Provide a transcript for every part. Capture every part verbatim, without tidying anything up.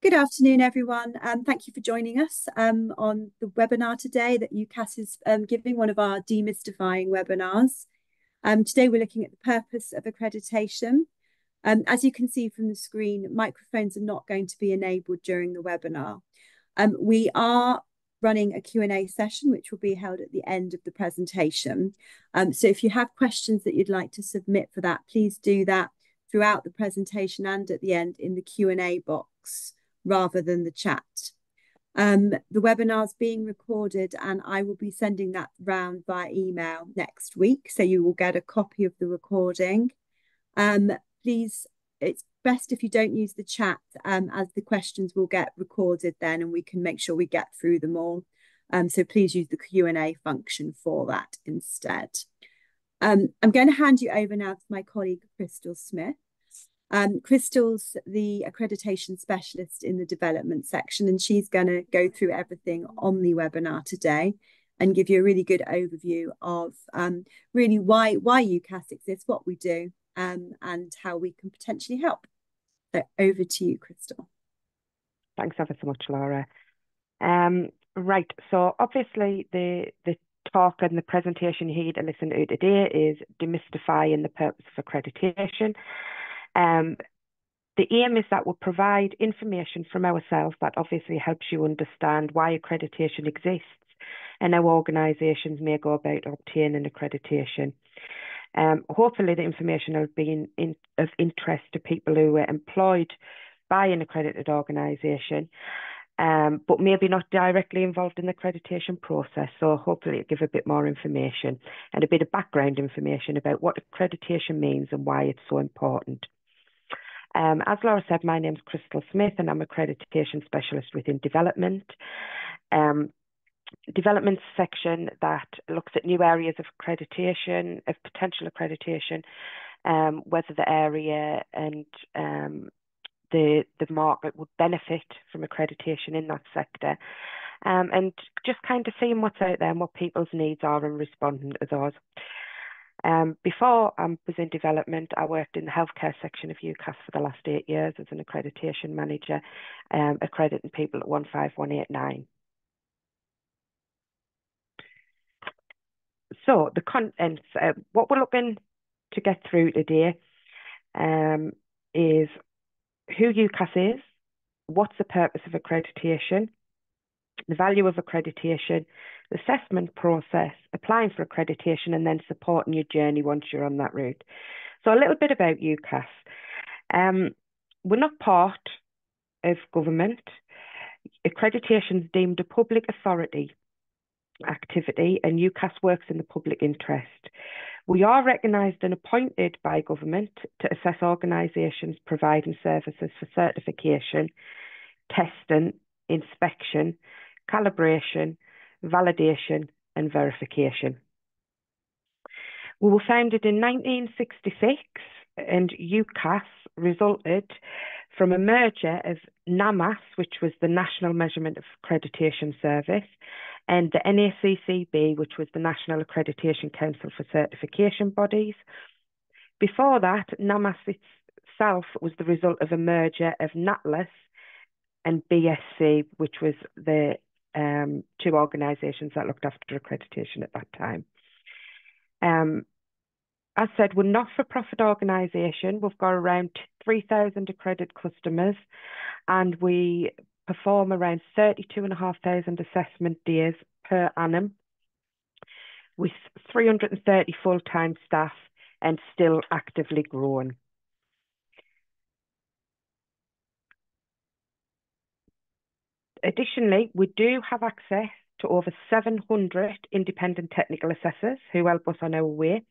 Good afternoon, everyone, and um, thank you for joining us um, on the webinar today that U K A S is um, giving, one of our demystifying webinars. Um, today we're looking at the purpose of accreditation. Um, as you can see from the screen, microphones are not going to be enabled during the webinar. Um, we are running a Q and A session which will be held at the end of the presentation. Um, so if you have questions that you'd like to submit for that, please do that throughout the presentation and at the end in the Q and A box, rather than the chat. Um, the webinar is being recorded and I will be sending that round by email next week, so you will get a copy of the recording. Um, please, it's best if you don't use the chat, um, as the questions will get recorded then and we can make sure we get through them all. Um, so please use the Q and A function for that instead. Um, I'm going to hand you over now to my colleague Crystal Smith. Um, Crystal's the accreditation specialist in the development section, and she's going to go through everything on the webinar today and give you a really good overview of um, really why, why U K A S exists, what we do, um, and how we can potentially help. So over to you, Crystal. Thanks ever so much, Laura. Um, right, so obviously the, the talk and the presentation here to listen to today is demystifying the purpose of accreditation. Um, the aim is that we'll provide information from ourselves that obviously helps you understand why accreditation exists and how organisations may go about obtaining accreditation. Um, hopefully the information will be in, in, of interest to people who are employed by an accredited organisation, um, but maybe not directly involved in the accreditation process. So hopefully it'll give a bit more information and a bit of background information about what accreditation means and why it's so important. Um, as Laura said, my name's Crystal Smith and I'm accreditation specialist within development. Um, development section that looks at new areas of accreditation, of potential accreditation, um, whether the area and um, the, the market would benefit from accreditation in that sector. Um, and just kind of seeing what's out there and what people's needs are and responding to those. Um, before I was in development, I worked in the healthcare section of U K A S for the last eight years as an accreditation manager, um, accrediting people at one five one eight nine. So the contents, uh, what we're looking to get through today um, is who U K A S is, what's the purpose of accreditation, the value of accreditation, the assessment process, applying for accreditation, and then supporting your journey once you're on that route. So a little bit about U K A S. Um, we're not part of government. Accreditation is deemed a public authority activity, and U K A S works in the public interest. We are recognised and appointed by government to assess organisations providing services for certification, testing, inspection, calibration, validation and verification. We were founded in nineteen sixty-six and U K A S resulted from a merger of NAMAS, which was the National Measurement of Accreditation Service, and the N A C C B, which was the National Accreditation Council for Certification Bodies. Before that, NAMAS itself was the result of a merger of NATLAS and B S C, which was the um, two organisations that looked after accreditation at that time. Um, as said, we're not for profit organisation. We've got around three thousand accredited customers and we perform around thirty-two thousand five hundred assessment days per annum with three hundred and thirty full-time staff and still actively growing. Additionally, we do have access to over seven hundred independent technical assessors who help us on our way.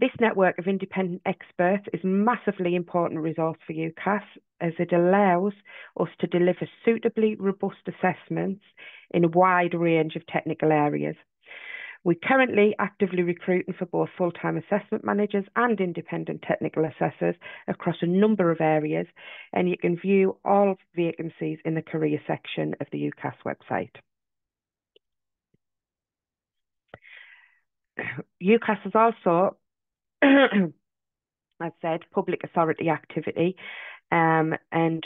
This network of independent experts is a massively important resource for U K A S as it allows us to deliver suitably robust assessments in a wide range of technical areas. We're currently actively recruiting for both full-time assessment managers and independent technical assessors across a number of areas, and you can view all vacancies in the career section of the U K A S website. U K A S is also, as said, public authority activity, um, and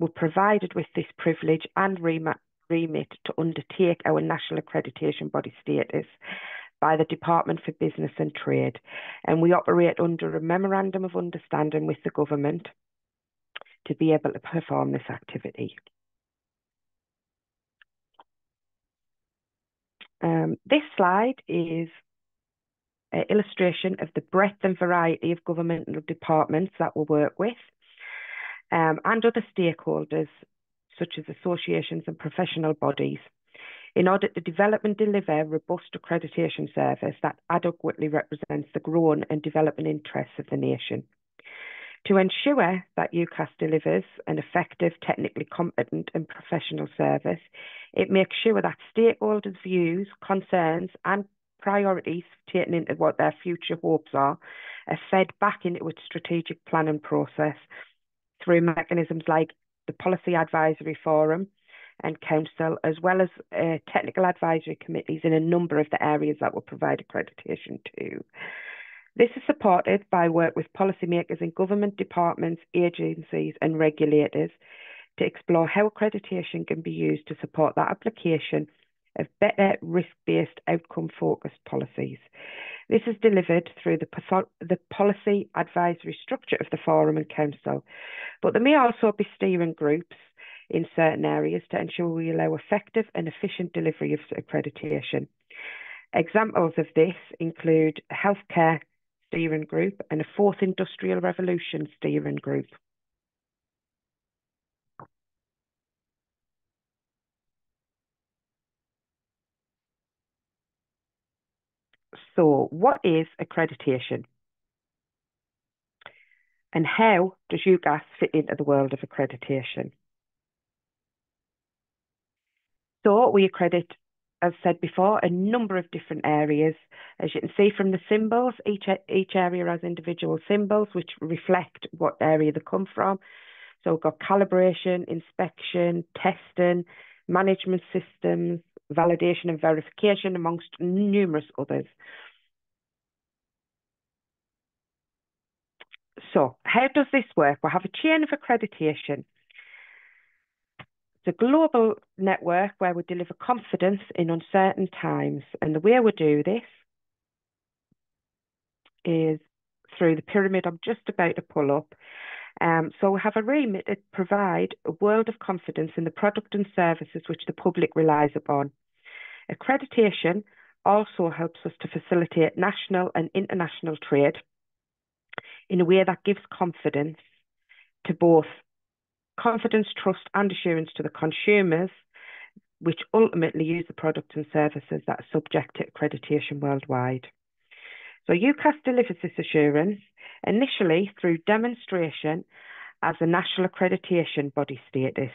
were provided with this privilege and remit to undertake our national accreditation body status by the Department for Business and Trade, and we operate under a memorandum of understanding with the government to be able to perform this activity. Um, this slide is an illustration of the breadth and variety of governmental departments that we work with um, and other stakeholders such as associations and professional bodies in order to develop and deliver a robust accreditation service that adequately represents the growing and developing interests of the nation. To ensure that UKAS delivers an effective, technically competent and professional service, it makes sure that stakeholders' views, concerns and priorities taken into what their future hopes are are fed back into its strategic planning process through mechanisms like the Policy Advisory Forum and Council, as well as uh, technical advisory committees in a number of the areas that will provide accreditation to. This is supported by work with policymakers in government departments, agencies and regulators to explore how accreditation can be used to support that application of better risk-based, outcome-focused policies. This is delivered through the, the policy advisory structure of the Forum and Council, but there may also be steering groups in certain areas to ensure we allow effective and efficient delivery of accreditation. Examples of this include healthcare steering group and a fourth industrial revolution steering group. So what is accreditation? And how does UKAS fit into the world of accreditation? So we accredit, as said before, a number of different areas. As you can see from the symbols, each, each area has individual symbols which reflect what area they come from. So we've got calibration, inspection, testing, management systems, validation and verification, amongst numerous others. So how does this work? We'll have a chain of accreditation. It's a global network where we deliver confidence in uncertain times. And the way we do this is through the pyramid I'm just about to pull up. Um, so we have a remit to provide a world of confidence in the product and services which the public relies upon. Accreditation also helps us to facilitate national and international trade in a way that gives confidence to both confidence, trust and assurance to the consumers, which ultimately use the products and services that are subject to accreditation worldwide. So UKAS delivers this assurance initially through demonstration as a national accreditation body status.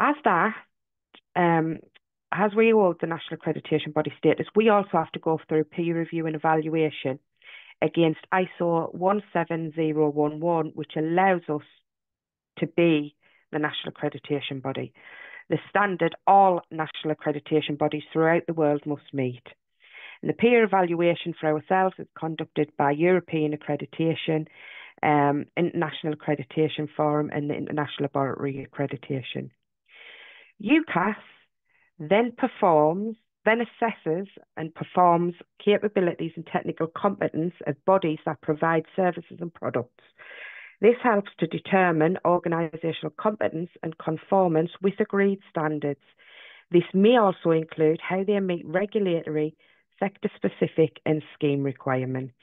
As that, um, as we hold the national accreditation body status, we also have to go through peer review and evaluation against ISO one seven zero one one, which allows us to be the national accreditation body, the standard all national accreditation bodies throughout the world must meet. And the peer evaluation for ourselves is conducted by European Accreditation, um, International Accreditation Forum and the International Laboratory Accreditation. UKAS then performs, then assesses and performs capabilities and technical competence of bodies that provide services and products. This helps to determine organisational competence and conformance with agreed standards. This may also include how they meet regulatory, sector-specific and scheme requirements.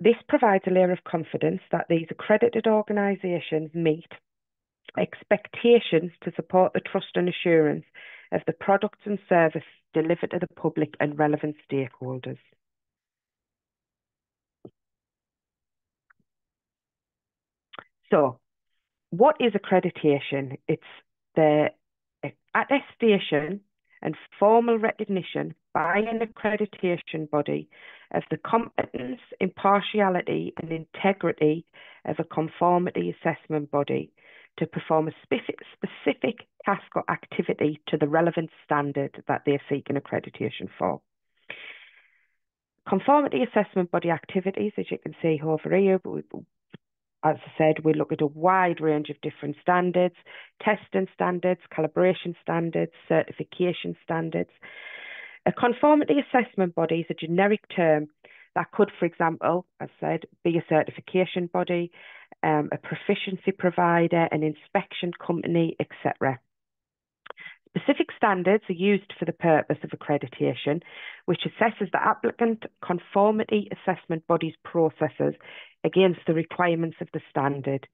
This provides a layer of confidence that these accredited organisations meet expectations to support the trust and assurance of the products and service delivered to the public and relevant stakeholders. So, what is accreditation? It's the attestation and formal recognition by an accreditation body of the competence, impartiality and integrity of a conformity assessment body to perform a specific task or activity to the relevant standard that they're seeking accreditation for. Conformity assessment body activities, as you can see over here, As I said, we look at a wide range of different standards, testing standards, calibration standards, certification standards. A conformity assessment body is a generic term that could, for example, as I said, be a certification body, um, a proficiency provider, an inspection company, et cetera. Specific standards are used for the purpose of accreditation, which assesses the applicant conformity assessment body's processes against the requirements of the standard.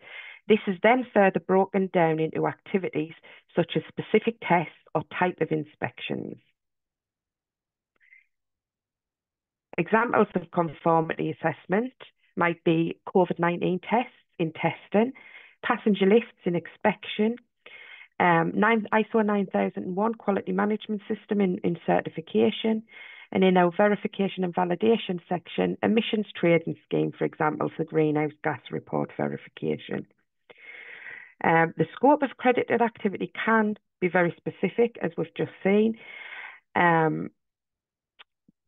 This is then further broken down into activities such as specific tests or type of inspections. Examples of conformity assessment might be COVID nineteen tests in testing, passenger lifts in inspection, Um, nine, I S O nine thousand one quality management system in, in certification, and in our verification and validation section, emissions trading scheme, for example, for greenhouse gas report verification. Um, the scope of accredited activity can be very specific, as we've just seen. Um,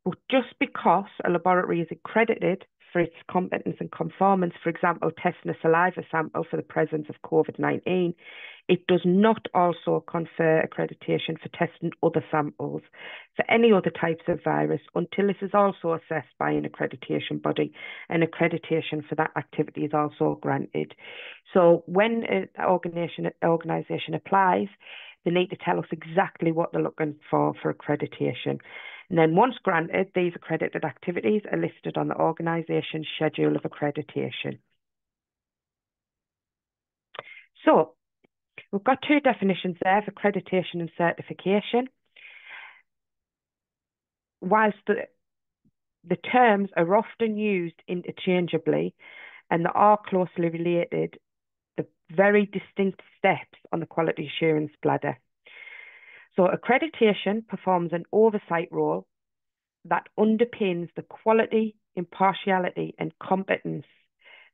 but just because a laboratory is accredited for its competence and conformance, for example, testing a saliva sample for the presence of COVID nineteen, it does not also confer accreditation for testing other samples for any other types of virus until this is also assessed by an accreditation body, and accreditation for that activity is also granted. So when an organization, organization applies, they need to tell us exactly what they're looking for for accreditation. And then once granted, these accredited activities are listed on the organisation's schedule of accreditation. So we've got two definitions there of accreditation and certification. Whilst the, the terms are often used interchangeably and they are closely related, the very distinct steps on the quality assurance ladder. So accreditation performs an oversight role that underpins the quality, impartiality and competence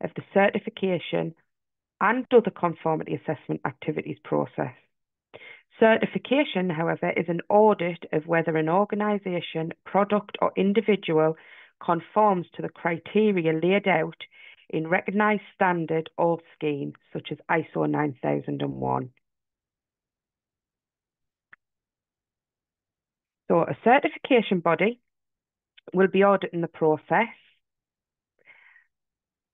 of the certification and other conformity assessment activities process. Certification, however, is an audit of whether an organisation, product or individual conforms to the criteria laid out in recognised standard or scheme, such as I S O nine thousand one. So a certification body will be auditing the process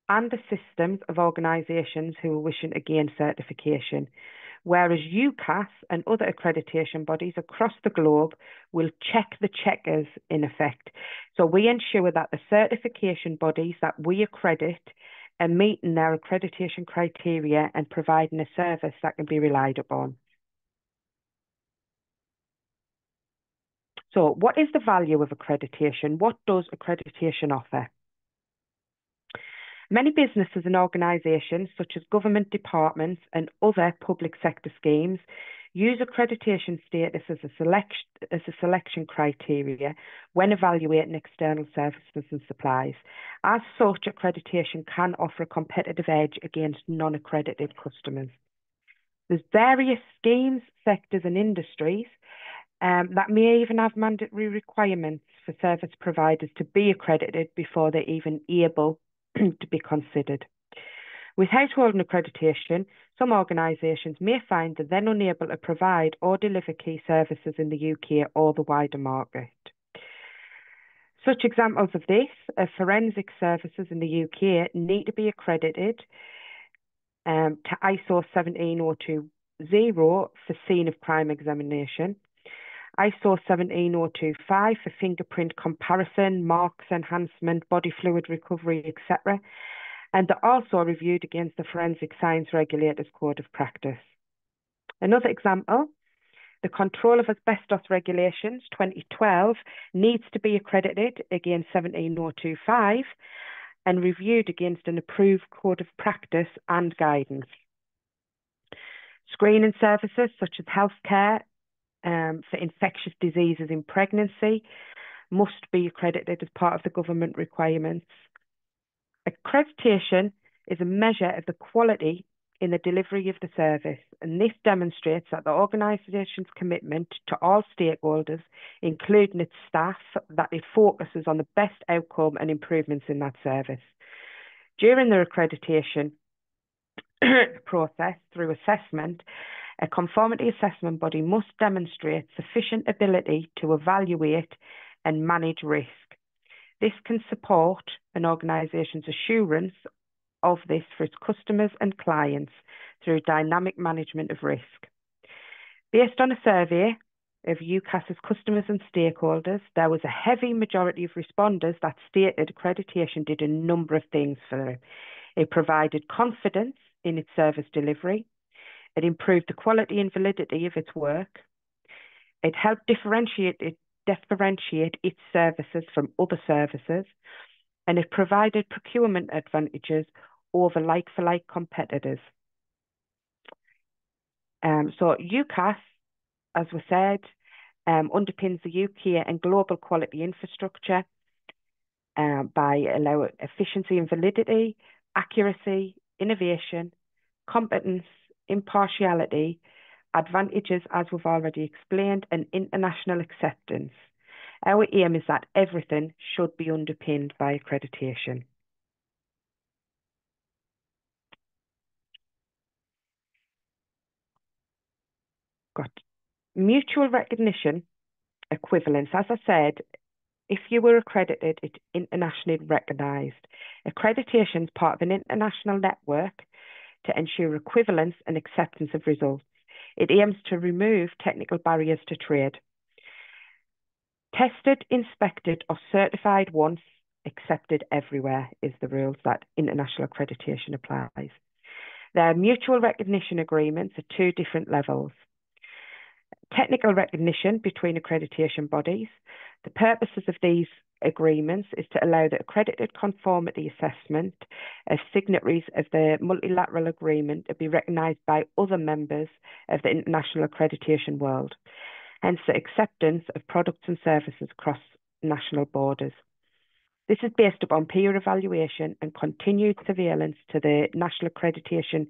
and the systems of organisations who are wishing to gain certification, whereas U K A S and other accreditation bodies across the globe will check the checkers in effect. So we ensure that the certification bodies that we accredit are meeting their accreditation criteria and providing a service that can be relied upon. So what is the value of accreditation? What does accreditation offer? Many businesses and organisations, such as government departments and other public sector schemes, use accreditation status as a, selection, as a selection criteria when evaluating external services and supplies. As such, accreditation can offer a competitive edge against non-accredited customers. There's various schemes, sectors and industries Um, that may even have mandatory requirements for service providers to be accredited before they're even able to be considered. With holding accreditation, some organisations may find they're then unable to provide or deliver key services in the U K or the wider market. Such examples of this are forensic services in the U K need to be accredited um, to I S O one seven zero two zero for scene of crime examination, I S O one seven zero two five for fingerprint comparison, marks enhancement, body fluid recovery, et cetera. And they're also reviewed against the Forensic Science Regulators Code of Practice. Another example, the Control of Asbestos Regulations twenty twelve needs to be accredited against one seven zero two five and reviewed against an approved code of practice and guidance. Screening services such as healthcare, Um, for infectious diseases in pregnancy must be accredited as part of the government requirements. Accreditation is a measure of the quality in the delivery of the service, and this demonstrates that the organisation's commitment to all stakeholders, including its staff, that it focuses on the best outcome and improvements in that service. During their accreditation, process through assessment, a conformity assessment body must demonstrate sufficient ability to evaluate and manage risk. This can support an organisation's assurance of this for its customers and clients through dynamic management of risk. Based on a survey of UKAS's customers and stakeholders, there was a heavy majority of responders that stated accreditation did a number of things for them. It provided confidence in its service delivery. It improved the quality and validity of its work. It helped differentiate, it, differentiate its services from other services. And it provided procurement advantages over like-for-like competitors. Um, so UKAS, as we said, um, underpins the U K and global quality infrastructure uh, by allowing efficiency and validity, accuracy, innovation, competence, impartiality, advantages, as we've already explained, and international acceptance. Our aim is that everything should be underpinned by accreditation. Got mutual recognition equivalence. As I said, if you were accredited, it's internationally recognised. Accreditation is part of an international network to ensure equivalence and acceptance of results. It aims to remove technical barriers to trade. Tested, inspected or certified once, accepted everywhere is the rules that international accreditation applies. Their mutual recognition agreements are two different levels. Technical recognition between accreditation bodies. The purposes of these agreements is to allow the accredited conformity assessment of signatories of the multilateral agreement to be recognised by other members of the international accreditation world. Hence the acceptance of products and services across national borders. This is based upon peer evaluation and continued surveillance to the National Accreditation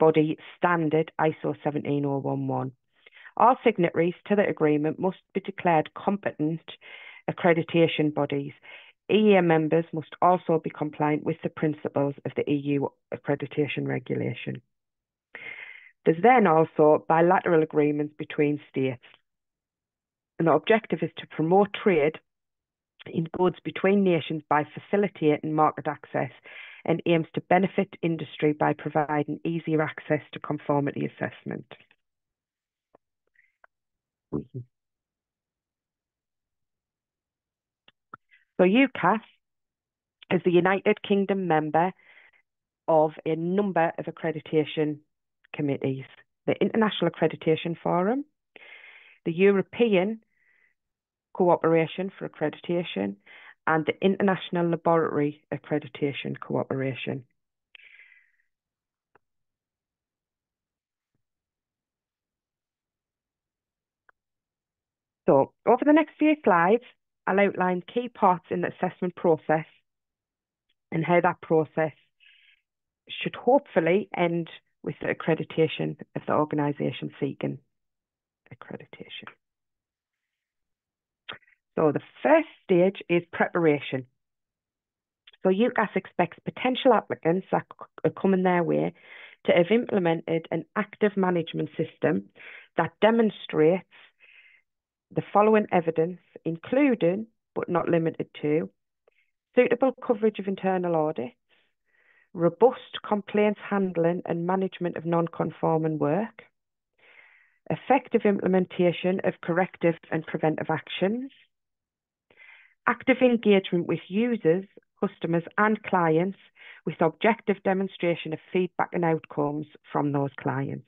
Body Standard I S O one seven zero one one. All signatories to the agreement must be declared competent accreditation bodies. E A members must also be compliant with the principles of the E U accreditation regulation. There's then also bilateral agreements between states. And the objective is to promote trade in goods between nations by facilitating market access and aims to benefit industry by providing easier access to conformity assessment. Mm-hmm. So UKAS is the United Kingdom member of a number of accreditation committees: the International Accreditation Forum, the European Cooperation for Accreditation, and the International Laboratory Accreditation Cooperation. So, over the next few slides, I'll outline key parts in the assessment process and how that process should hopefully end with the accreditation of the organisation seeking accreditation. So the first stage is preparation. So UKAS expects potential applicants that are coming their way to have implemented an active management system that demonstrates the following evidence, including, but not limited to, suitable coverage of internal audit, robust complaints handling and management of non-conforming work, effective implementation of corrective and preventive actions, active engagement with users, customers and clients with objective demonstration of feedback and outcomes from those clients.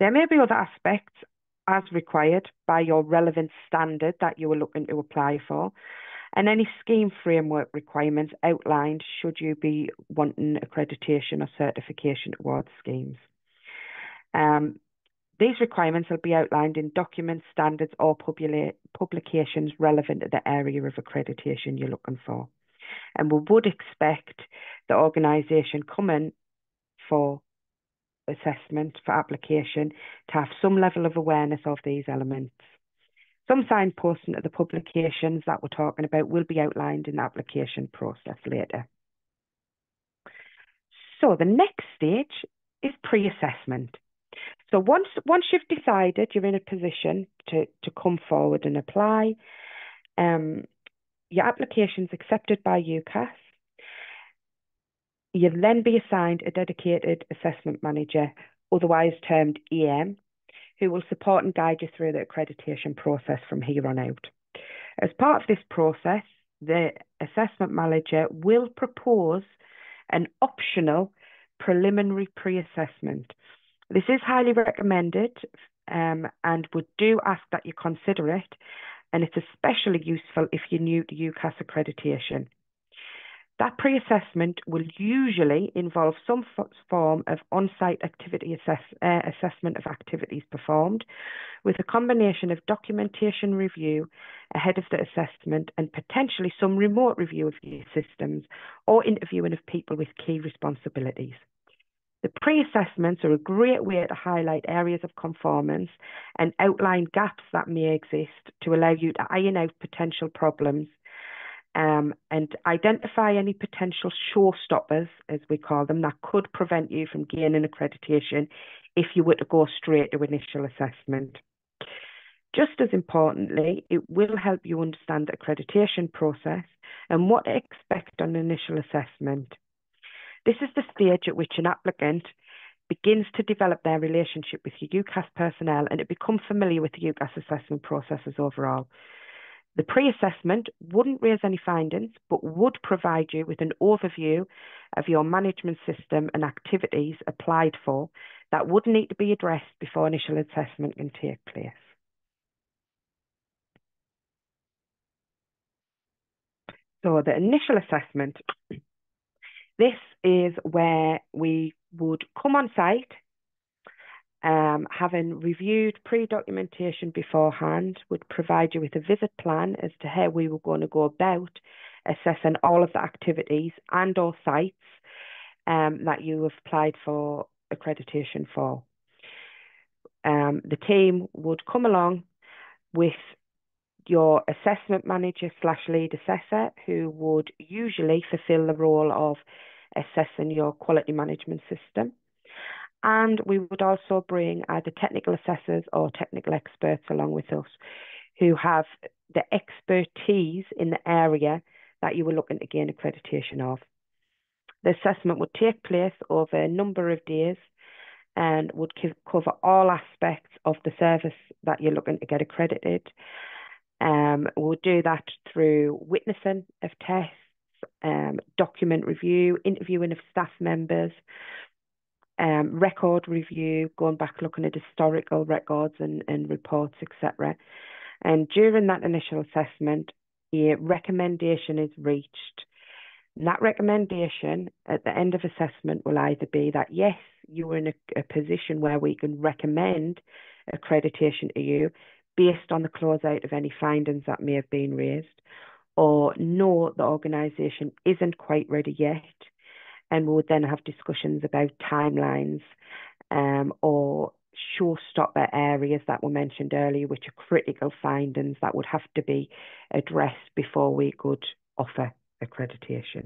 There may be other aspects as required by your relevant standard that you are looking to apply for, and any scheme framework requirements outlined should you be wanting accreditation or certification towards schemes. Um, these requirements will be outlined in documents, standards or publications relevant to the area of accreditation you're looking for. And we would expect the organisation coming for assessment, for application, to have some level of awareness of these elements. Some signposting of the publications that we're talking about will be outlined in the application process later. So the next stage is pre-assessment. So once, once you've decided you're in a position to, to come forward and apply, um, your application's accepted by U K A S, you'll then be assigned a dedicated assessment manager, otherwise termed E M, who will support and guide you through the accreditation process from here on out. As part of this process, the assessment manager will propose an optional preliminary pre-assessment. This is highly recommended, um, and we do ask that you consider it, and it's especially useful if you're new to U K A S accreditation. That pre-assessment will usually involve some form of on-site activity assess uh, assessment of activities performed, with a combination of documentation review ahead of the assessment and potentially some remote review of your systems or interviewing of people with key responsibilities. The pre-assessments are a great way to highlight areas of conformance and outline gaps that may exist to allow you to iron out potential problems, Um, and identify any potential showstoppers, as we call them, that could prevent you from gaining accreditation if you were to go straight to initial assessment. Just as importantly, it will help you understand the accreditation process and what to expect on initial assessment. This is the stage at which an applicant begins to develop their relationship with your U K A S personnel and to become familiar with the U K A S assessment processes overall. The pre-assessment wouldn't raise any findings, but would provide you with an overview of your management system and activities applied for that would need to be addressed before initial assessment can take place. So the initial assessment, this is where we would come on site, Um, having reviewed pre-documentation beforehand, would provide you with a visit plan as to how we were going to go about assessing all of the activities and or sites um, that you have applied for accreditation for. Um, the team would come along with your assessment manager slash lead assessor, who would usually fulfill the role of assessing your quality management system. And we would also bring either technical assessors or technical experts along with us who have the expertise in the area that you were looking to gain accreditation of. The assessment would take place over a number of days and would cover all aspects of the service that you're looking to get accredited. Um, we'll do that through witnessing of tests, um, document review, interviewing of staff members, Um, record review, going back looking at historical records and, and reports, et cetera. And during that initial assessment, a recommendation is reached. And that recommendation at the end of assessment will either be that, yes, you are in a, a position where we can recommend accreditation to you based on the closeout of any findings that may have been raised, or no, the organisation isn't quite ready yet, and we'll then have discussions about timelines um, or showstopper areas that were mentioned earlier, which are critical findings that would have to be addressed before we could offer accreditation.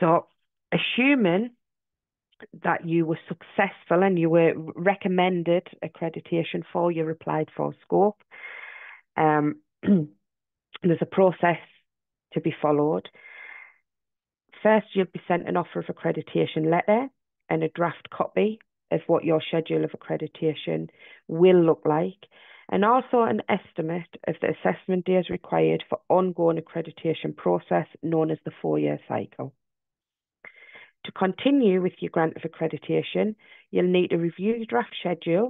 So, assuming that you were successful and you were recommended accreditation for your applied for scope, um, there's a process to be followed. First, you'll be sent an offer of accreditation letter and a draft copy of what your schedule of accreditation will look like, and also an estimate of the assessment days required for ongoing accreditation process known as the four-year cycle. To continue with your grant of accreditation, you'll need to review the draft schedule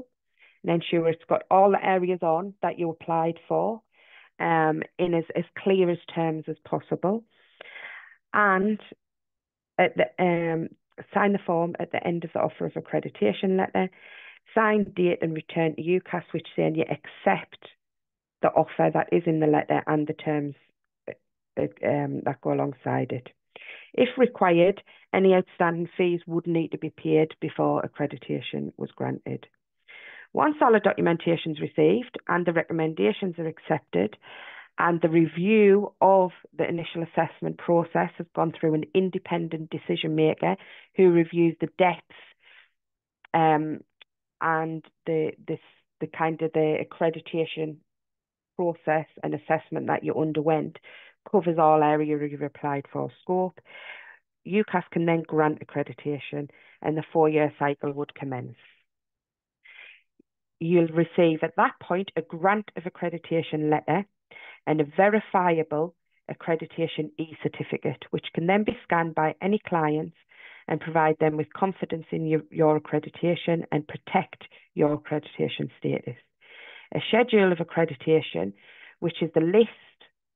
and ensure it's got all the areas on that you applied for, Um, in as, as clear as terms as possible, and at the, um, sign the form at the end of the offer of accreditation letter, sign, date and return to U K A S, which saying you accept the offer that is in the letter and the terms um, that go alongside it. If required, any outstanding fees would need to be paid before accreditation was granted. Once all the documentation is received and the recommendations are accepted, and the review of the initial assessment process has gone through an independent decision maker who reviews the depth um, and the this the kind of the accreditation process and assessment that you underwent covers all area you've applied for scope. U K A S can then grant accreditation and the four-year cycle would commence. You'll receive at that point a grant of accreditation letter and a verifiable accreditation e-certificate, which can then be scanned by any clients and provide them with confidence in your, your accreditation and protect your accreditation status. A schedule of accreditation, which is the list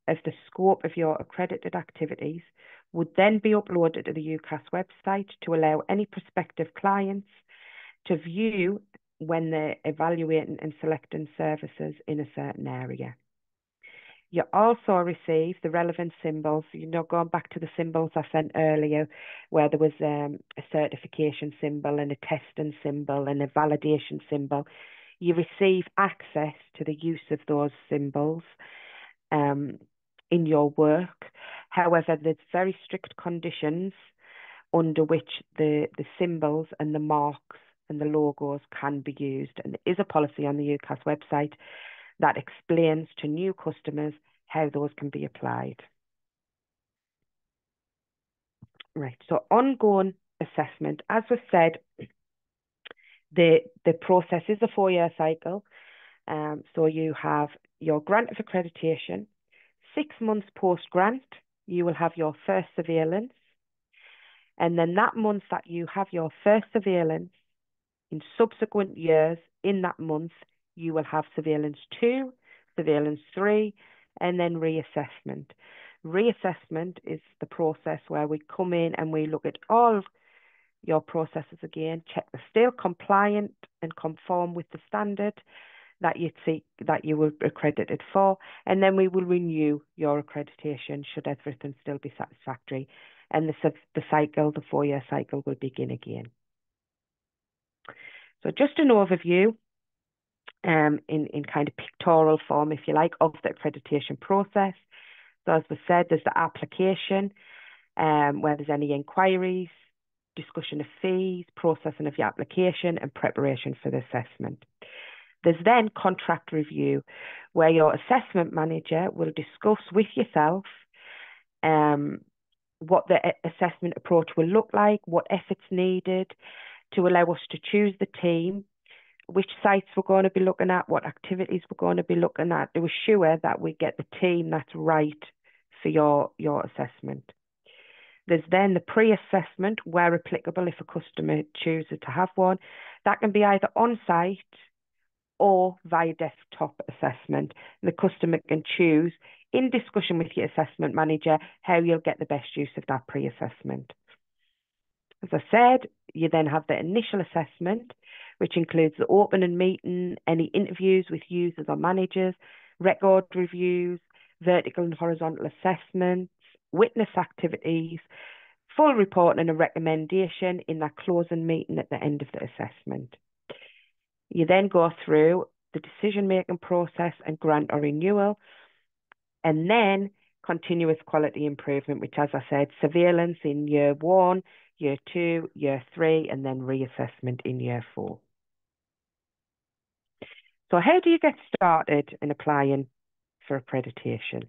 of the scope of your accredited activities, would then be uploaded to the U K A S website to allow any prospective clients to view when they're evaluating and selecting services in a certain area. You also receive the relevant symbols. You know, going back to the symbols I sent earlier, where there was um, a certification symbol and a testing symbol and a validation symbol. You receive access to the use of those symbols um, in your work. However, there's very strict conditions under which the, the symbols and the marks and the logos can be used. And there is a policy on the U K A S website that explains to new customers how those can be applied. Right, so ongoing assessment. As was said, the, the process is a four-year cycle. Um, so you have your grant of accreditation. Six months post-grant, you will have your first surveillance. And then that month that you have your first surveillance, in subsequent years, in that month, you will have surveillance two, surveillance three, and then reassessment. Reassessment is the process where we come in and we look at all your processes again, check they're still compliant and conform with the standard that you seek, that you were accredited for, and then we will renew your accreditation should everything still be satisfactory, and the, the cycle, the four-year cycle, will begin again. So just an overview um, in, in kind of pictorial form, if you like, of the accreditation process. So as we said, there's the application, um, where there's any inquiries, discussion of fees, processing of your application and preparation for the assessment. There's then contract review, where your assessment manager will discuss with yourself um, what the assessment approach will look like, what efforts needed, to allow us to choose the team, which sites we're going to be looking at, what activities we're going to be looking at, to assure that we get the team that's right for your, your assessment. There's then the pre-assessment, where applicable, if a customer chooses to have one. That can be either on-site or via desktop assessment. And the customer can choose, in discussion with your assessment manager, how you'll get the best use of that pre-assessment. As I said, you then have the initial assessment, which includes the opening meeting, any interviews with users or managers, record reviews, vertical and horizontal assessments, witness activities, full reporting and a recommendation in that closing meeting at the end of the assessment. You then go through the decision-making process and grant or renewal, and then continuous quality improvement, which, as I said, surveillance in year one, year two, year three, and then reassessment in year four. So how do you get started in applying for accreditation?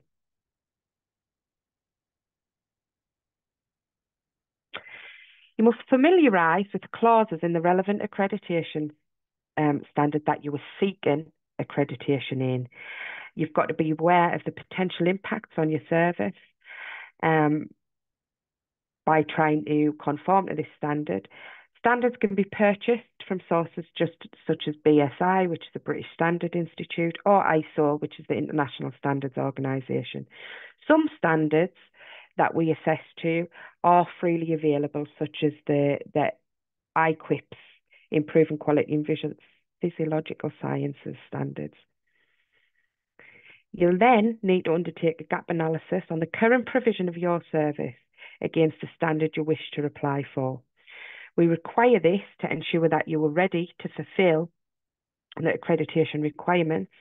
You must familiarise with the clauses in the relevant accreditation um, standard that you were seeking accreditation in. You've got to be aware of the potential impacts on your service um, by trying to conform to this standard. Standards can be purchased from sources just such as B S I, which is the British Standard Institute, or I S O, which is the International Standards Organisation. Some standards that we assess to are freely available, such as the, the I Q I P S, Improving Quality in Visual, Physiological Sciences Standards. You'll then need to undertake a gap analysis on the current provision of your service against the standard you wish to apply for. We require this to ensure that you are ready to fulfil the accreditation requirements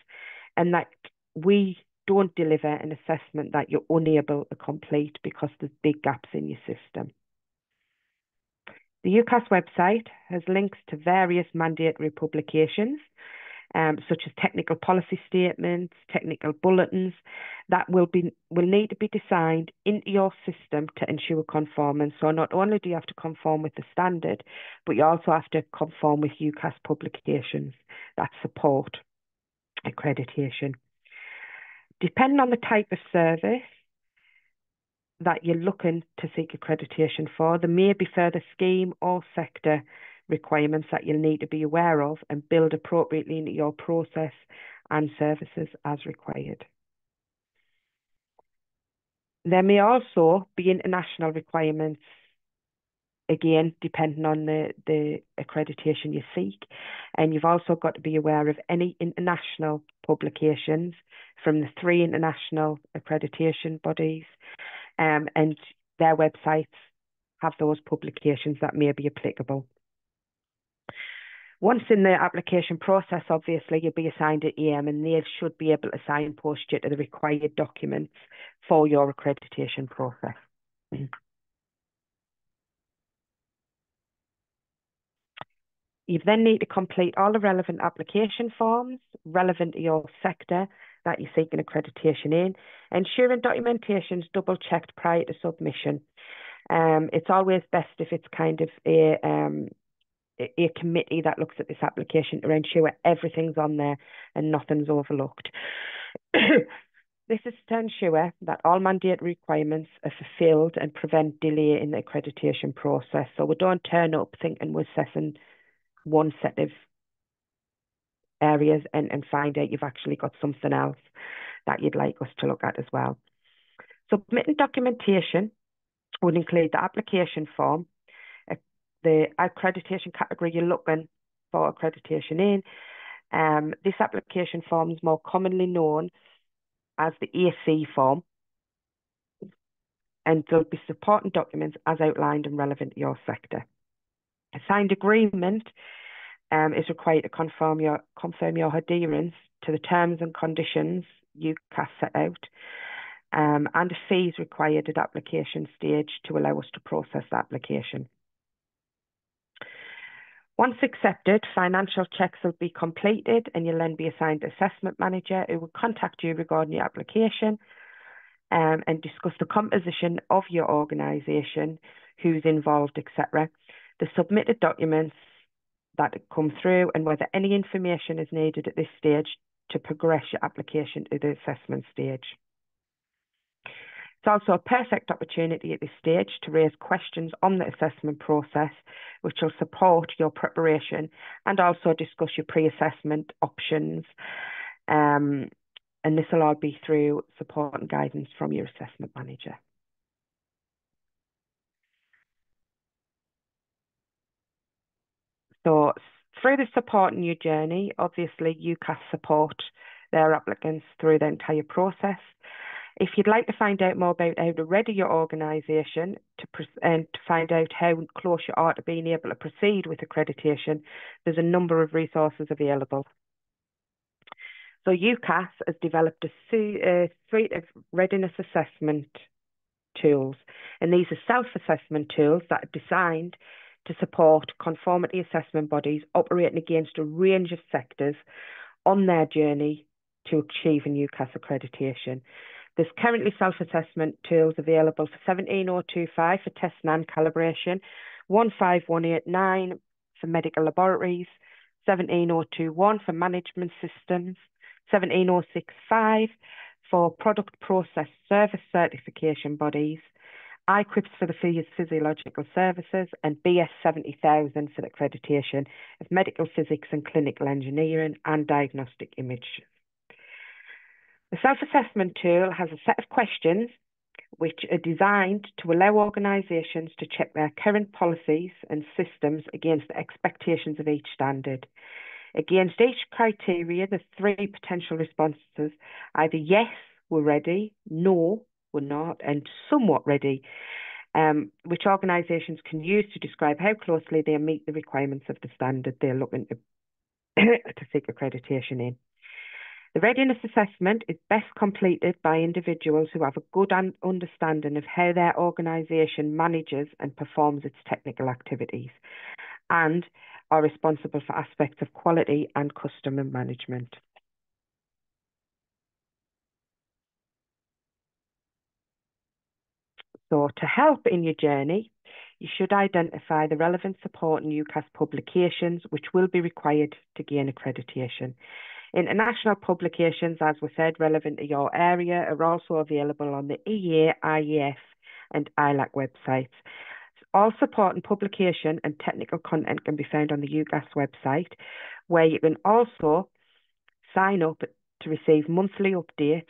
and that we don't deliver an assessment that you're unable to complete because there's big gaps in your system. The UKAS website has links to various mandatory publications, um, such as technical policy statements, technical bulletins, that will be will need to be designed into your system to ensure conformance. So not only do you have to conform with the standard, but you also have to conform with UKAS publications that support accreditation. Depending on the type of service that you're looking to seek accreditation for, there may be further scheme or sector requirements that you'll need to be aware of and build appropriately into your process and services as required. There may also be international requirements, again, depending on the, the accreditation you seek. And you've also got to be aware of any international publications from the three international accreditation bodies, um, and their websites have those publications that may be applicable. Once in the application process, obviously, you'll be assigned an E M, and they should be able to signpost you to the required documents for your accreditation process. Mm-hmm. You then need to complete all the relevant application forms relevant to your sector that you're seeking accreditation in, ensuring documentation is double-checked prior to submission. Um, it's always best if it's kind of a, um, a committee that looks at this application to ensure everything's on there and nothing's overlooked. This is to ensure that all mandatory requirements are fulfilled and prevent delay in the accreditation process. So we don't turn up thinking we're assessing one set of areas and, and find out you've actually got something else that you'd like us to look at as well. Submitting documentation would include the application form, the accreditation category you're looking for accreditation in. Um, this application form is more commonly known as the A C form, and there'll be supporting documents as outlined and relevant to your sector. A signed agreement um, is required to confirm your, confirm your adherence to the terms and conditions UKAS set out, um, and a fee is required at application stage to allow us to process the application. Once accepted, financial checks will be completed and you'll then be assigned an assessment manager who will contact you regarding your application um, and discuss the composition of your organisation, who's involved, et cetera, the submitted documents that come through and whether any information is needed at this stage to progress your application to the assessment stage. It's also a perfect opportunity at this stage to raise questions on the assessment process, which will support your preparation and also discuss your pre-assessment options. Um, and this will all be through support and guidance from your assessment manager. So through the support and your journey, obviously UKAS support their applicants through the entire process. If you'd like to find out more about how to ready your organisation to and to find out how close you are to being able to proceed with accreditation, there's a number of resources available. So UKAS has developed a suite of readiness assessment tools, and these are self-assessment tools that are designed to support conformity assessment bodies operating against a range of sectors on their journey to achieving UKAS accreditation. There's currently self-assessment tools available for one seven zero two five for test N A M calibration, one five one eight nine for medical laboratories, one seven zero two one for management systems, one seven zero six five for product process service certification bodies, I Q I P S for the physiological services, and B S seventy thousand for the accreditation of medical physics and clinical engineering and diagnostic image. The self-assessment tool has a set of questions which are designed to allow organisations to check their current policies and systems against the expectations of each standard. Against each criteria, the three potential responses, either yes, we're ready, no, we're not, and somewhat ready, um, which organisations can use to describe how closely they meet the requirements of the standard they're looking to, to seek accreditation in. The readiness assessment is best completed by individuals who have a good understanding of how their organisation manages and performs its technical activities and are responsible for aspects of quality and customer management. So to help in your journey, you should identify the relevant support and UKAS publications which will be required to gain accreditation. International publications, as we said, relevant to your area are also available on the E A, I E F and I L A C websites. All support and publication and technical content can be found on the UKAS website, where you can also sign up to receive monthly updates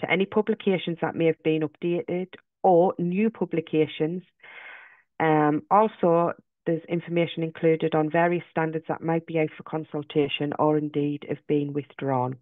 to any publications that may have been updated or new publications. Um, also, there's information included on various standards that might be out for consultation or indeed have been withdrawn.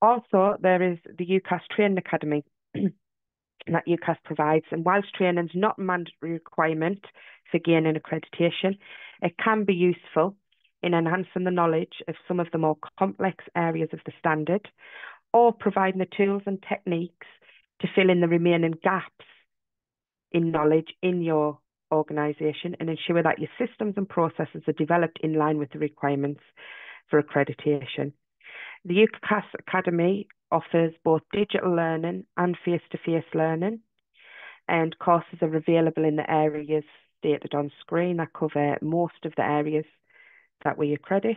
Also, there is the UKAS Training Academy that UKAS provides, and whilst training is not a mandatory requirement for gaining accreditation, it can be useful in enhancing the knowledge of some of the more complex areas of the standard, or providing the tools and techniques to fill in the remaining gaps in knowledge in your organisation and ensure that your systems and processes are developed in line with the requirements for accreditation. The UKAS Academy offers both digital learning and face-to-face learning, and courses are available in the areas stated on screen that cover most of the areas that we accredit.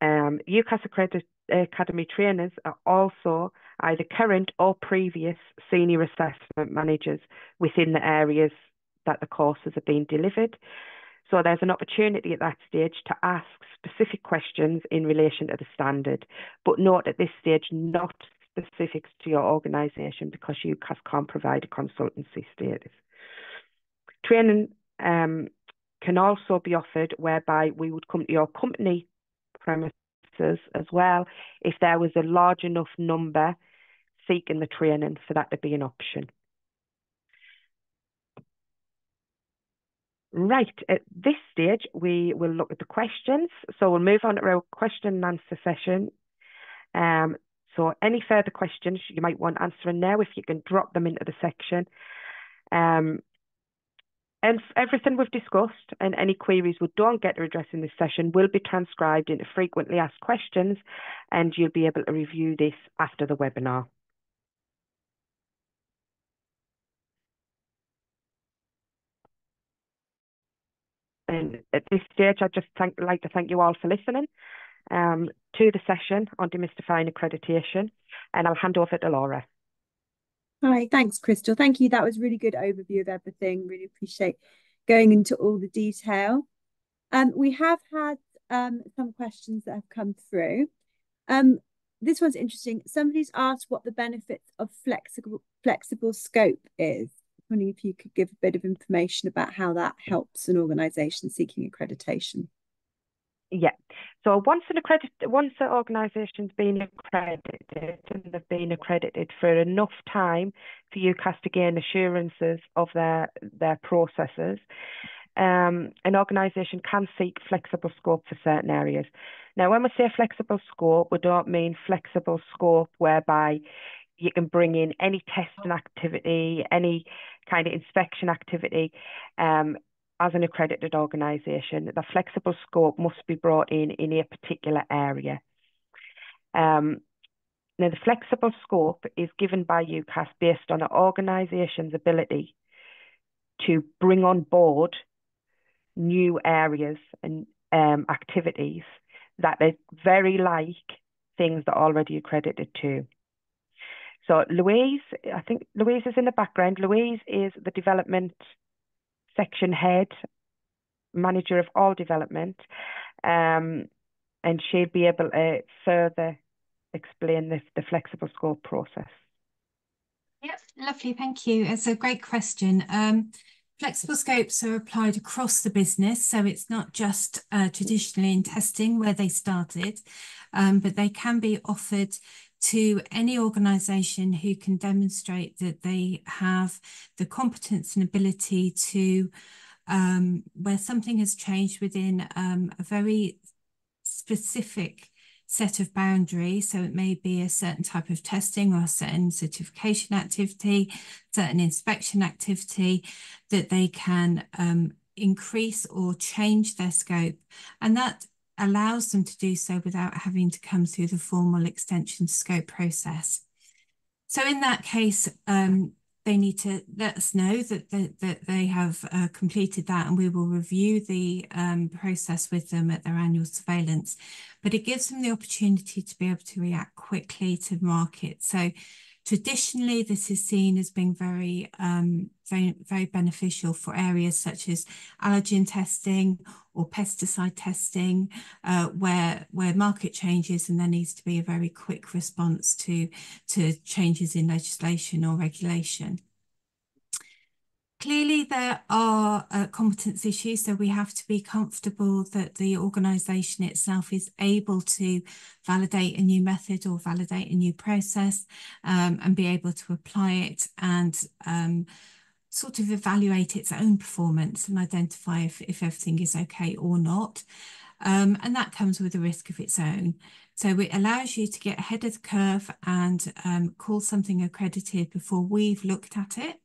Um, UKAS Accredit Academy trainers are also either current or previous senior assessment managers within the areas that the courses are being delivered. So there's an opportunity at that stage to ask specific questions in relation to the standard, but note at this stage not specifics to your organisation because UKAS can't provide a consultancy status. Training um, can also be offered whereby we would come to your company premises as well if there was a large enough number seeking the training for that to be an option. Right, at this stage we will look at the questions, so we'll move on to our question and answer session. Um, so any further questions you might want answering now, if you can drop them into the section. Um, And everything we've discussed and any queries we don't get to address in this session will be transcribed into frequently asked questions, and you'll be able to review this after the webinar. And at this stage, I'd just thank, like to thank you all for listening um, to the session on demystifying accreditation, and I'll hand over to Laura. All right, thanks, Crystal. Thank you. That was a really good overview of everything. Really appreciate going into all the detail. Um, we have had um, some questions that have come through. Um, this one's interesting. Somebody's asked what the benefits of flexible flexible scope is. I'm wondering if you could give a bit of information about how that helps an organisation seeking accreditation. Yeah, so once an accredit, once an organisation's been accredited and they've been accredited for enough time for UKAS to gain assurances of their their processes, um, an organisation can seek flexible scope for certain areas. Now, when we say flexible scope, we don't mean flexible scope whereby you can bring in any testing activity, any kind of inspection activity, um. As an accredited organisation, the flexible scope must be brought in in a particular area. Um, now, the flexible scope is given by UKAS based on an organisation's ability to bring on board new areas and um, activities that are very like things that are already accredited to. So Louise, I think Louise is in the background. Louise is the development section head, manager of all development, um, and she'd be able to further explain the, the flexible scope process. Yep, lovely, thank you. It's a great question. Um, flexible scopes are applied across the business, so it's not just uh, traditionally in testing where they started, um, but they can be offered to any organisation who can demonstrate that they have the competence and ability to um, where something has changed within um, a very specific set of boundaries. So it may be a certain type of testing or a certain certification activity, certain inspection activity, that they can um, increase or change their scope. And that allows them to do so without having to come through the formal extension scope process. So in that case, um, they need to let us know that they, that they have uh, completed that, and we will review the um, process with them at their annual surveillance. But it gives them the opportunity to be able to react quickly to market. So traditionally, this is seen as being very, um, very, very beneficial for areas such as allergen testing or pesticide testing, uh, where where market changes and there needs to be a very quick response to to changes in legislation or regulation. Clearly, there are uh, competence issues, so we have to be comfortable that the organisation itself is able to validate a new method or validate a new process um, and be able to apply it and um, sort of evaluate its own performance and identify if, if everything is okay or not. Um, and that comes with a risk of its own. So it allows you to get ahead of the curve and um, call something accredited before we've looked at it.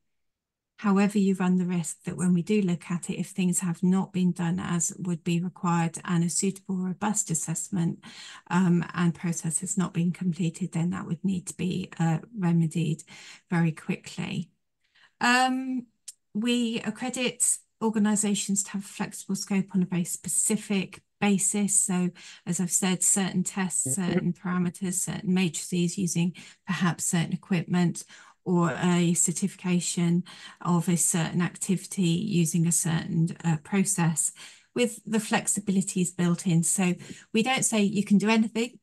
However, you run the risk that when we do look at it, if things have not been done as would be required and a suitable, robust assessment um, and process has not been completed, then that would need to be uh, remedied very quickly. Um, we accredit organisations to have a flexible scope on a very specific basis. So, as I've said, certain tests, certain parameters, certain matrices using perhaps certain equipment, or a certification of a certain activity using a certain uh, process, with the flexibilities built in. So we don't say you can do anything,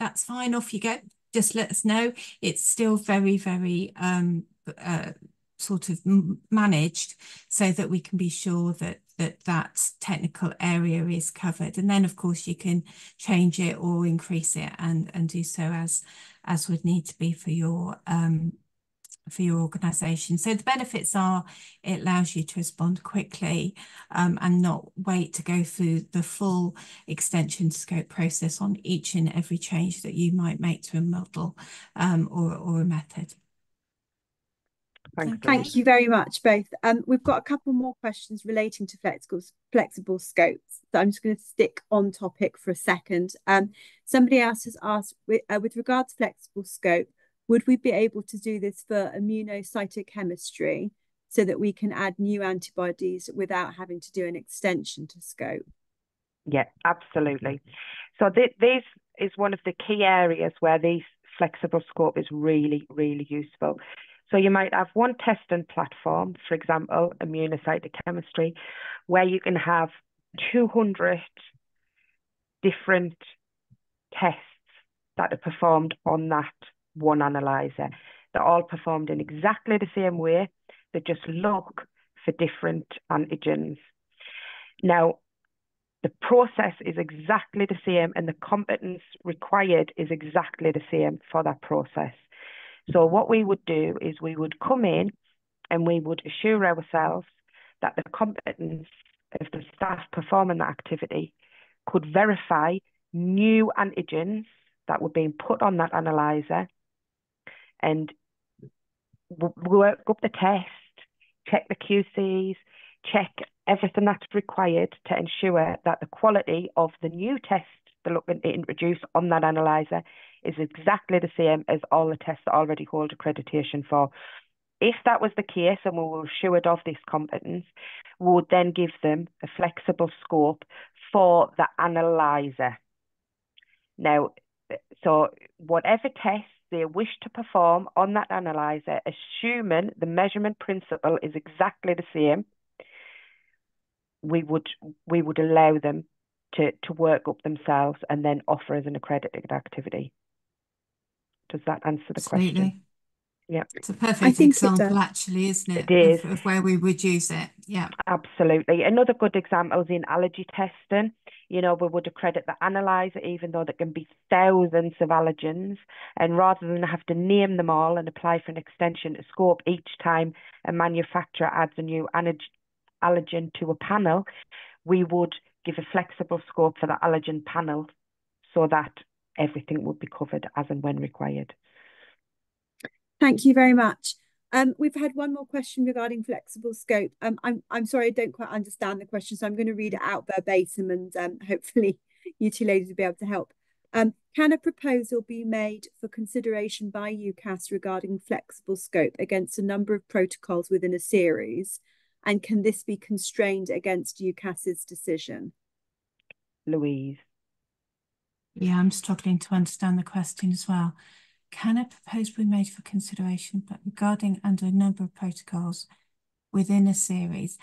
that's fine, off you go, just let us know. It's still very, very um, uh, sort of managed so that we can be sure that that that technical area is covered. And then, of course, you can change it or increase it and, and do so as, as would need to be for your um, for your organisation. So the benefits are it allows you to respond quickly um, and not wait to go through the full extension scope process on each and every change that you might make to a model um, or, or a method. Thanks, Thank you very much, both. Um, we've got a couple more questions relating to flexible, flexible scopes, so I'm just going to stick on topic for a second. Um, somebody else has asked, with, uh, with regard to flexible scope, would we be able to do this for immunocytochemistry so that we can add new antibodies without having to do an extension to scope? Yeah, absolutely. So th this is one of the key areas where the flexible scope is really, really useful. So you might have one testing platform, for example, immunocytochemistry, where you can have two hundred different tests that are performed on that one analyzer. They're all performed in exactly the same way. They just look for different antigens. Now, the process is exactly the same and the competence required is exactly the same for that process. So what we would do is we would come in and we would assure ourselves that the competence of the staff performing that activity could verify new antigens that were being put on that analyzer, and work up the test, check the Q Cs, check everything that's required to ensure that the quality of the new test they're looking to introduce on that analyzer is exactly the same as all the tests that already hold accreditation for. If that was the case, and we were assured of this competence, we would then give them a flexible scope for the analyzer. Now, so whatever tests they wish to perform on that analyzer, assuming the measurement principle is exactly the same, we would we would allow them to, to work up themselves and then offer as an accredited activity. Does that answer the Absolutely. question? Yeah. It's a perfect example, actually, isn't it? It is. Of, of where we would use it. Yeah. Absolutely. Another good example is in allergy testing. You know, we would accredit the analyzer, even though there can be thousands of allergens. And rather than have to name them all and apply for an extension to scope each time a manufacturer adds a new allergen to a panel, we would give a flexible scope for the allergen panel so that everything would be covered as and when required. Thank you very much. Um, we've had one more question regarding flexible scope. Um, I'm, I'm sorry, I don't quite understand the question, so I'm going to read it out verbatim and um, hopefully you two ladies will be able to help. Um, can a proposal be made for consideration by UKAS regarding flexible scope against a number of protocols within a series? And can this be constrained against UKAS's decision? Louise. Yeah, I'm struggling to understand the question as well. Can a proposal be made for consideration but regarding under a number of protocols within a series?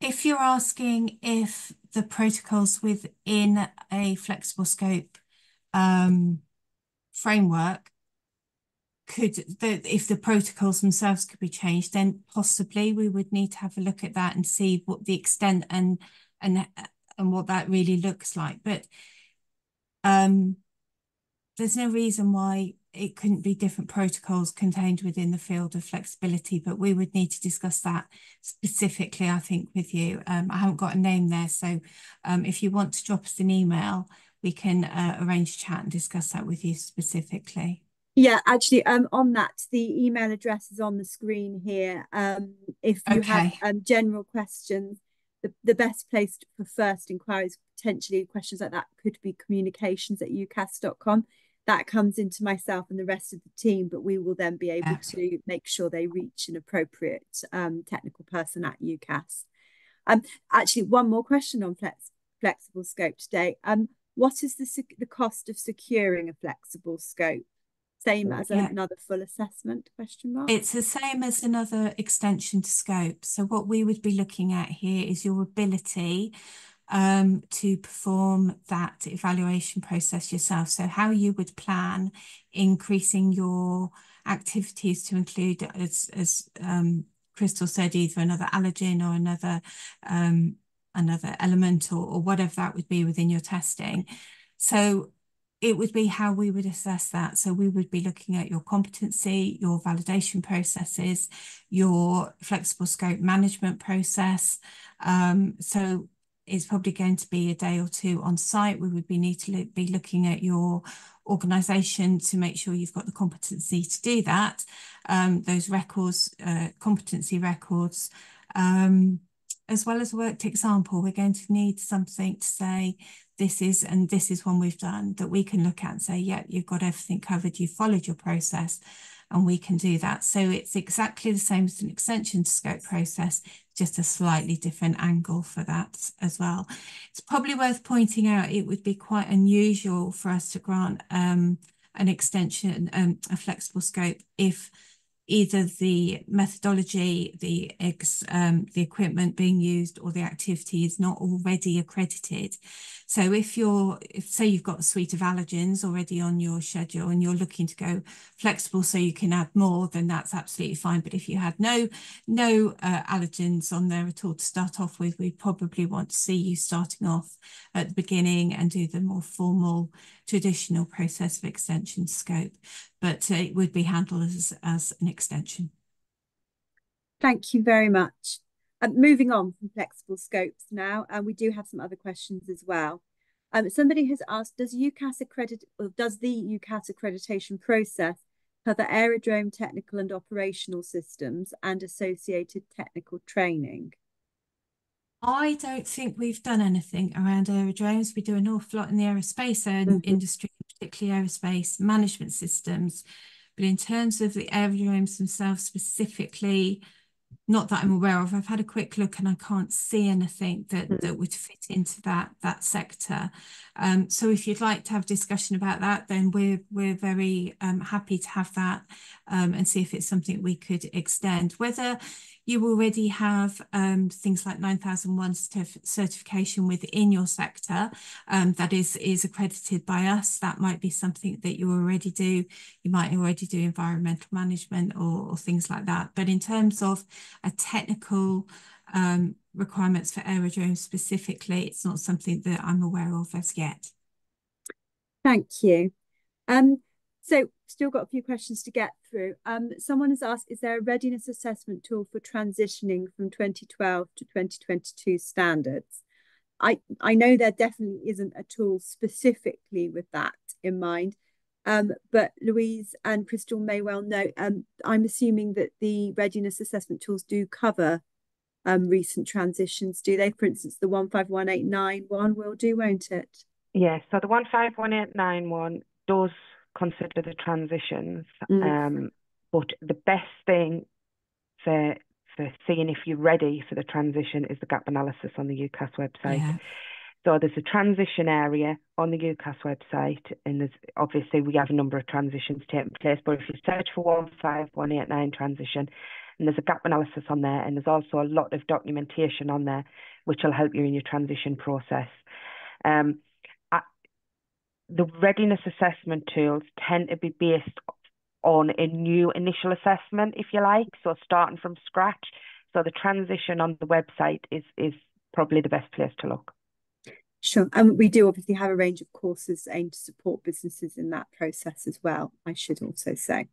If you're asking if the protocols within a flexible scope um, framework could, the, if the protocols themselves could be changed, then possibly we would need to have a look at that and see what the extent and and and what that really looks like. But um, there's no reason why it couldn't be different protocols contained within the field of flexibility, but we would need to discuss that specifically, I think, with you. Um, I haven't got a name there, so um, if you want to drop us an email, we can uh, arrange a chat and discuss that with you specifically. Yeah, actually, um, on that, the email address is on the screen here. Um, if you okay. have um, general questions, the, the best place for first inquiries, potentially questions like that, could be communications at ukas dot com. That comes into myself and the rest of the team, but we will then be able to make sure they reach an appropriate um, technical person at UKAS. Um, actually, one more question on flex flexible scope today. Um, what is the, the cost of securing a flexible scope? Same as yeah. another full assessment, question mark? It's the same as another extension to scope. So what we would be looking at here is your ability Um, to perform that evaluation process yourself. So how you would plan increasing your activities to include, as, as um, Crystal said, either another allergen or another um, another element or, or whatever that would be within your testing. So it would be how we would assess that. So we would be looking at your competency, your validation processes, your flexible scope management process. Um, so is probably going to be a day or two on site. We would be need to look, be looking at your organisation to make sure you've got the competency to do that. Um, those records, uh, competency records, um, as well as a worked example. We're going to need something to say, this is, and this is one we've done that we can look at and say, yep, yeah, you've got everything covered, you've followed your process, and we can do that. So it's exactly the same as an extension to scope process, just a slightly different angle for that as well. It's probably worth pointing out it would be quite unusual for us to grant um, an extension, um, a flexible scope, if either the methodology, the, ex, um, the equipment being used or the activity is not already accredited. So if you're, if, say you've got a suite of allergens already on your schedule and you're looking to go flexible so you can add more, then that's absolutely fine. But if you had no, no uh, allergens on there at all to start off with, we probably want to see you starting off at the beginning and do the more formal traditional process of extension scope. But uh, it would be handled as, as an extension. Thank you very much. Um, moving on from flexible scopes now, and uh, we do have some other questions as well. Um, somebody has asked, does UKAS accredit, or does the UKAS accreditation process cover aerodrome technical and operational systems and associated technical training? I don't think we've done anything around aerodromes. We do an awful lot in the aerospace mm-hmm. industry, particularly aerospace management systems. But in terms of the aerodromes themselves specifically, not that I'm aware of. I've had a quick look and I can't see anything that, that would fit into that, that sector. Um, so if you'd like to have a discussion about that, then we're, we're very um, happy to have that um, and see if it's something we could extend. Whether you already have um, things like nine thousand one certification within your sector um, that is, is accredited by us, that might be something that you already do. You might already do environmental management or, or things like that. But in terms of a technical um, requirements for aerodromes specifically, it's not something that I'm aware of as yet. Thank you. Um, So still got a few questions to get through. Um, someone has asked, is there a readiness assessment tool for transitioning from twenty twelve to twenty twenty-two standards? I, I know there definitely isn't a tool specifically with that in mind, um, but Louise and Crystal may well know. Um, I'm assuming that the readiness assessment tools do cover um, recent transitions, do they? For instance, the one five one eight nine one will do, won't it? Yes, yeah, so the one five one eight nine one does consider the transitions, mm. um, but the best thing for for seeing if you're ready for the transition is the gap analysis on the UKAS website. Yeah. So there's a transition area on the UKAS website, and there's obviously we have a number of transitions taking place. But if you search for one five one eight nine transition, and there's a gap analysis on there, and there's also a lot of documentation on there, which will help you in your transition process. Um, The readiness assessment tools tend to be based on a new initial assessment, if you like, so starting from scratch. So the transition on the website is is probably the best place to look. Sure. And we do obviously have a range of courses aimed to support businesses in that process as well, I should also say.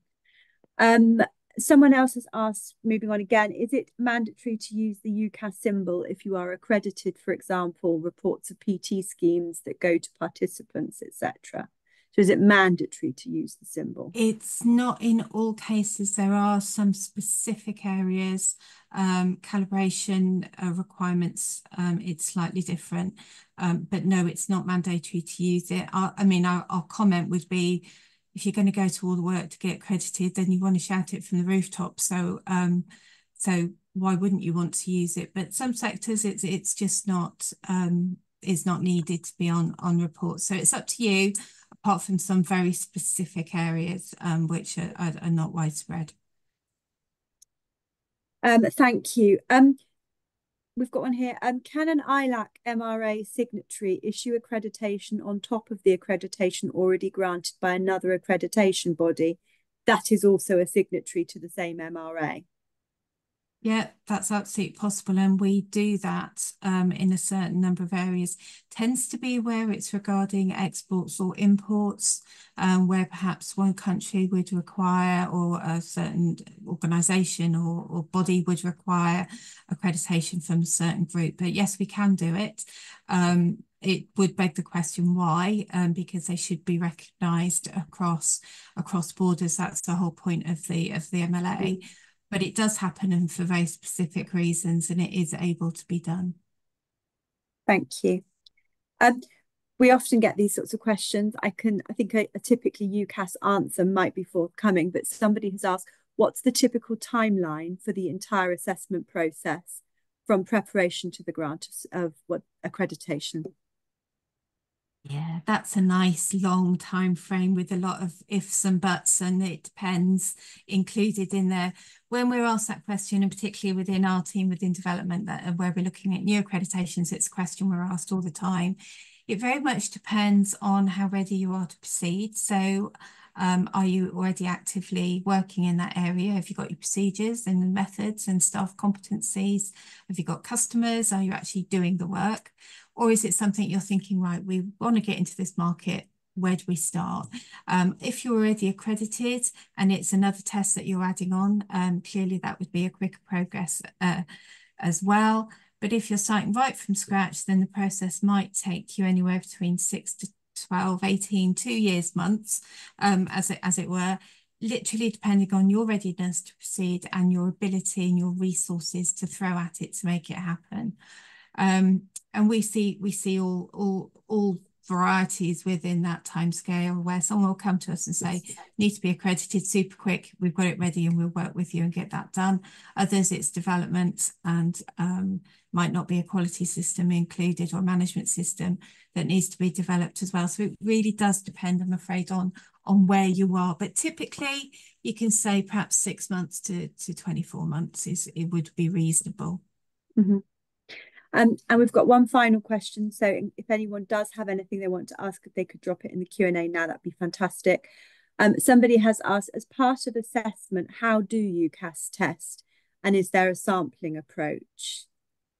Um, someone else has asked, moving on again, is it mandatory to use the UKAS symbol if you are accredited, for example, reports of P T schemes that go to participants, et cetera? So is it mandatory to use the symbol? It's not in all cases. There are some specific areas, um, calibration uh, requirements, um, it's slightly different. Um, but no, it's not mandatory to use it. I, I mean, our, our comment would be, if you're going to go to all the work to get accredited, then you want to shout it from the rooftop. So, um, so why wouldn't you want to use it? But some sectors, it's it's just not um, is not needed to be on on reports. So it's up to you. Apart from some very specific areas, um, which are, are, are not widespread. Um, thank you. Um, we've got one here. Um, can an I L A C M R A signatory issue accreditation on top of the accreditation already granted by another accreditation body that is also a signatory to the same M R A? Yeah, that's absolutely possible. And we do that um, in a certain number of areas. Tends to be where it's regarding exports or imports, um, where perhaps one country would require or a certain organisation or, or body would require accreditation from a certain group. But yes, we can do it. Um, it would beg the question why, um, because they should be recognised across across borders. That's the whole point of the of the M L A. Mm-hmm. But it does happen and for very specific reasons, and it is able to be done. Thank you. Um, we often get these sorts of questions. I can, I think a, a typically UKAS answer might be forthcoming, but somebody has asked, what's the typical timeline for the entire assessment process from preparation to the grant of, of what accreditation? Yeah, that's a nice long time frame with a lot of ifs and buts, and it depends included in there. When we're asked that question, and particularly within our team within development, that where we're looking at new accreditations, it's a question we're asked all the time. It very much depends on how ready you are to proceed. So um, are you already actively working in that area? Have you got your procedures and methods and staff competencies? Have you got customers? Are you actually doing the work? Or is it something you're thinking, right, we want to get into this market, where do we start? Um, if you're already accredited and it's another test that you're adding on, um, clearly that would be a quicker progress uh, as well. But if you're starting right from scratch, then the process might take you anywhere between six to twelve, eighteen, two years, months, um, as it, as it were, literally depending on your readiness to proceed and your ability and your resources to throw at it to make it happen. Um, and we see we see all all all varieties within that time scale, where someone will come to us and say, need to be accredited super quick, we've got it ready and we'll work with you and get that done. Others it's development and um, might not be a quality system included or management system that needs to be developed as well. So it really does depend, I'm afraid, on on where you are, but typically you can say perhaps six months to, to twenty-four months is it would be reasonable. Mm-hmm. Um, and we've got one final question. So if anyone does have anything they want to ask, if they could drop it in the Q and A now, that'd be fantastic. Um, somebody has asked, as part of assessment, how do UKAS test? And is there a sampling approach?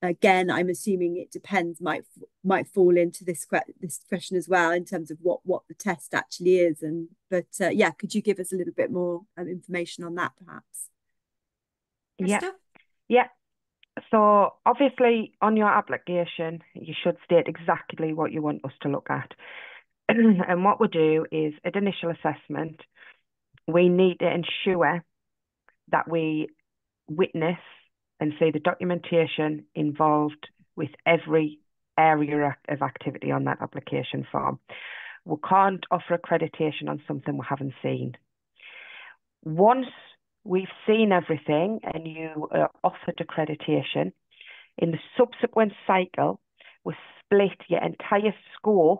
again, I'm assuming it depends, might might fall into this this question as well, in terms of what what the test actually is. And but uh, yeah, could you give us a little bit more um, information on that, perhaps? Yeah, Esther? Yeah. So obviously, on your application, you should state exactly what you want us to look at. And what we do is, at initial assessment, we need to ensure that we witness and see the documentation involved with every area of activity on that application form. We can't offer accreditation on something we haven't seen. Once we've seen everything and you are offered accreditation, in the subsequent cycle, we split your entire scope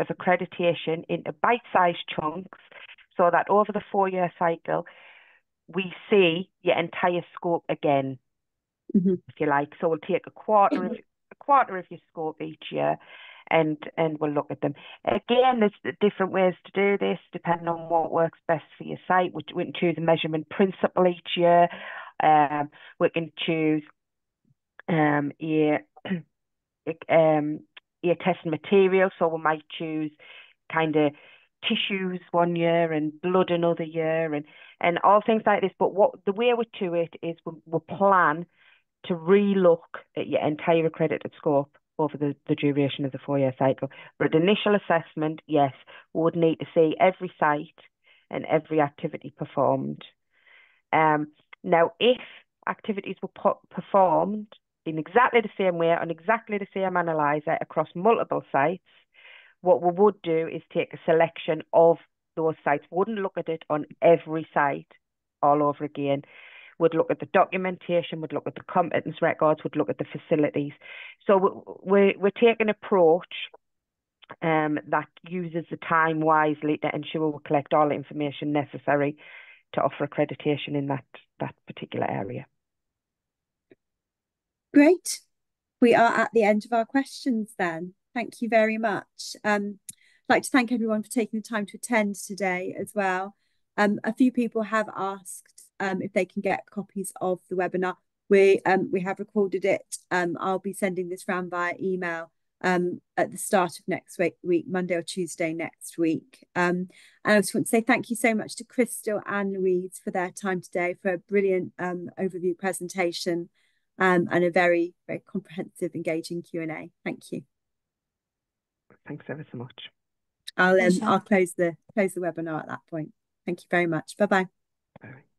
of accreditation into bite-sized chunks, so that over the four-year cycle, we see your entire scope again, mm-hmm. if you like. So we'll take a quarter mm-hmm. of a quarter of your scope each year, and and we'll look at them again. There's different ways to do this, depending on what works best for your site. We can choose a measurement principle each year. Um, we can choose um your um your testing material. So we might choose kind of tissues one year and blood another year, and and all things like this. But what the way we do it is we, we plan to relook at your entire accredited scope over the, the duration of the four-year cycle. But at initial assessment, yes, we would need to see every site and every activity performed. Um, now, if activities were performed in exactly the same way on exactly the same analyzer across multiple sites, what we would do is take a selection of those sites. We wouldn't look at it on every site all over again. We'd look at the documentation, we'd look at the competence records, we'd look at the facilities. So we we take an approach um, that uses the time wisely to ensure we collect all the information necessary to offer accreditation in that, that particular area. Great. We are at the end of our questions then. Thank you very much. Um, I'd like to thank everyone for taking the time to attend today as well. Um, a few people have asked um, if they can get copies of the webinar. We, um, we have recorded it. Um, I'll be sending this round via email um, at the start of next week, week Monday or Tuesday next week. Um, and I just want to say thank you so much to Crystal and Louise for their time today, for a brilliant um, overview presentation um, and a very, very comprehensive, engaging Q and A. Thank you. Thanks ever so much. I'll um, I'll close the close the webinar at that point. Thank you very much. Bye bye. Bye.